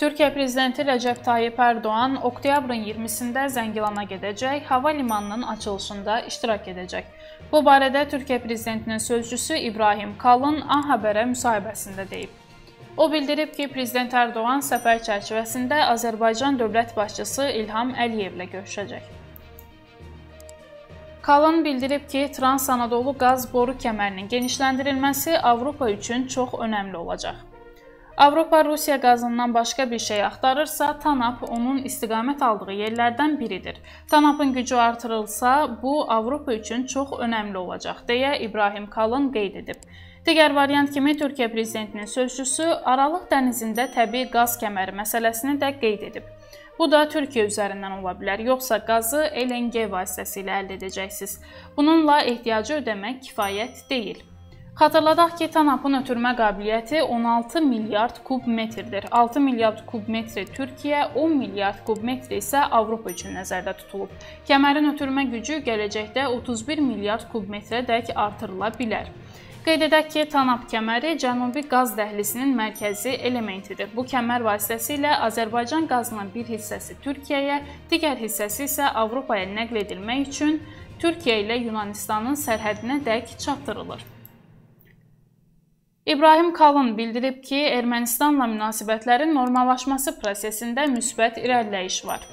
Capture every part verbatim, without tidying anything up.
Türkiyə Prezidenti Recep Tayyip Erdoğan oktyabrın iyirmisində Zəngilana gedəcək, hava limanının açılışında iştirak edəcək. Bu barədə Türkiyə Prezidentinin sözcüsü İbrahim Kalın An Haberə müsahibəsində deyib. O bildirib ki, Prezident Erdoğan səfər çərçivəsində Azərbaycan dövlət başçısı İlham Əliyevlə görüşəcək. Kalın bildirib ki, Trans Anadolu qaz boru kəmərinin genişləndirilməsi Avropa üçün çox önəmli olacaq. Avropa Rusiya qazından başqa bir şey axtarırsa, TANAP onun istiqamət aldığı yerlərdən biridir. TANAP'ın gücü artırılsa, bu Avropa üçün çox önəmli olacaq, deyə İbrahim Kalın qeyd edib. Digər variant kimi Türkiyə Prezidentinin sözcüsü Aralıq dənizində təbii qaz kəməri məsələsini də qeyd edib. Bu da Türkiyə üzərindən ola bilər, yoxsa qazı L N G vasitəsilə əldə edəcəksiniz. Bununla ehtiyacı ödəmək kifayət deyil. Xatırladaq ki, TANAP'ın ötürmə qabiliyyəti on altı milyard kub metrdir. altı milyard kub metri Türkiyə, on milyard kub metri isə Avropa üçün nəzərdə tutulub. Kəmərin ötürmə gücü gələcəkdə otuz bir milyard kub metrə dək artırıla bilər. Qeyd edək ki, TANAP kəməri Cənubi Qaz Dəhlisinin mərkəzi elementidir. Bu kəmər vasitəsilə Azərbaycan qazının bir hissəsi Türkiyəyə, digər hissəsi isə Avropaya nəql edilmək üçün Türkiyə ilə Yunanistanın sərhədinə dək çatdırılır. İbrahim Kalın bildirib ki, Ermənistanla münasibətlərin normallaşması prosesində müsbət irəliləyiş var.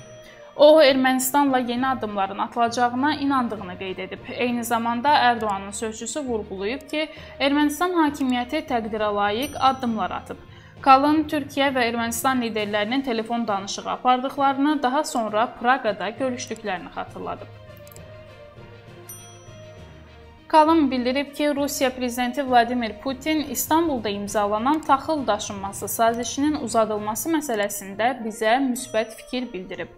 O, Ermənistanla yeni addımların atılacağına inandığını qeyd edib. Eyni zamanda Erdoğanın sözcüsü vurğulayıb ki, Ermənistan hakimiyyəti təqdirə layiq addımlar atıb. Kalın Türkiyə və Ermənistan liderlərinin telefon danışığı apardıqlarını, daha sonra Praqada görüşdüklərini xatırladıb. Kalın bildirib ki, Rusiya Prezidenti Vladimir Putin İstanbulda imzalanan taxıl daşınması sazişinin uzadılması məsələsində bizə müsbət fikir bildirib.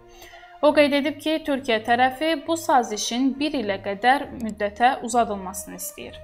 O qeyd edib ki, Türkiyə tərəfi bu sazişin bir ilə qədər müddətə uzadılmasını istəyir.